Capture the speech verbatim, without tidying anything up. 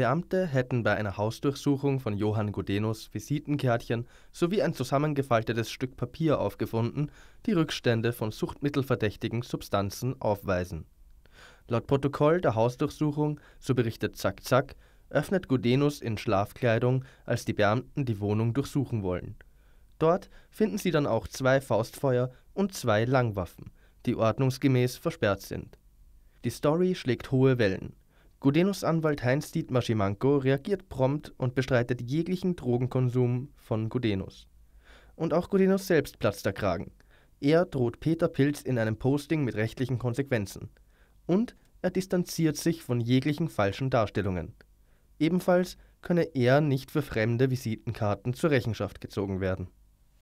Beamte hätten bei einer Hausdurchsuchung von Johann Gudenus Visitenkärtchen sowie ein zusammengefaltetes Stück Papier aufgefunden, die Rückstände von suchtmittelverdächtigen Substanzen aufweisen. Laut Protokoll der Hausdurchsuchung, so berichtet Zack-Zack, öffnet Gudenus in Schlafkleidung, als die Beamten die Wohnung durchsuchen wollen. Dort finden sie dann auch zwei Faustfeuer und zwei Langwaffen, die ordnungsgemäß versperrt sind. Die Story schlägt hohe Wellen. Gudenus' Anwalt Heinz Dietmar Schimanko reagiert prompt und bestreitet jeglichen Drogenkonsum von Gudenus. Und auch Gudenus selbst platzt der Kragen. Er droht Peter Pilz in einem Posting mit rechtlichen Konsequenzen. Und er distanziert sich von jeglichen falschen Darstellungen. Ebenfalls könne er nicht für fremde Visitenkarten zur Rechenschaft gezogen werden.